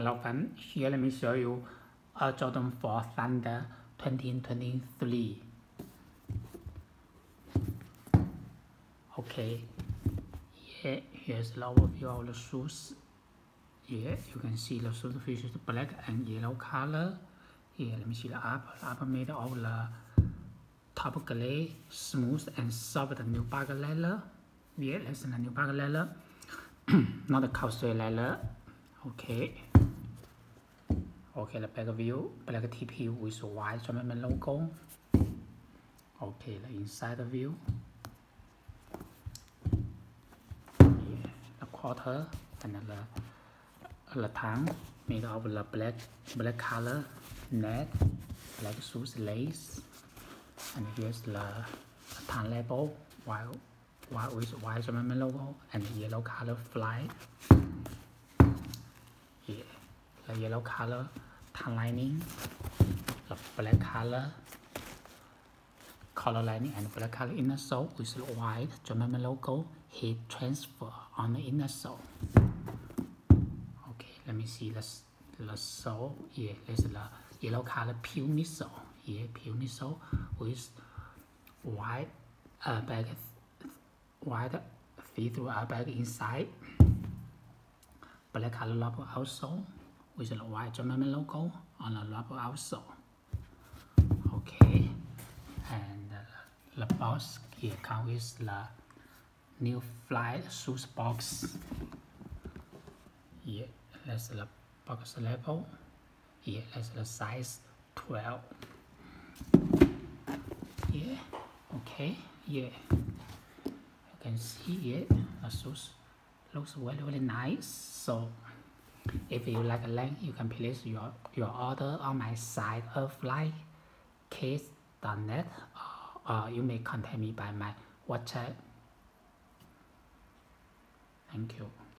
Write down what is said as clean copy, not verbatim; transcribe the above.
Hello friends, here let me show you a Jordan 4 Thunder 2023. Okay, yeah, here's the overview of the shoes. Yeah, you can see the shoes features black and yellow color. Yeah, let me see the upper made of the top gray, smooth and soft new bug leather. Yeah, that's the new bug leather, not the cowsoi leather. Okay, the back view, black TP with white Jumpman logo. Okay, the inside view. Yeah, the quarter and the tongue made of the black color, net, black shoes lace, and here's the tongue label, white with white Jumpman logo and yellow color fly. Yeah, the yellow color tongue lining, the black color lining and black color inner sole with white Jumpman logo, heat transfer on the inner sole. Okay, let me see the sole. Yeah, this is the yellow color pumice sole. Yeah, pumice sole with white bag, white see-through bag inside. Black color rubber outsole with the white Jumpman logo on the rubber outsole. Okay, and the box here comes with the new fly shoes box. Yeah, that's the box label. Yeah, that's the size 12. Yeah, okay, yeah. You can see it, the shoes looks really nice. So if you like a link, you can place your order on my site earthlightkids.net, or you may contact me by my WhatsApp. Thank you.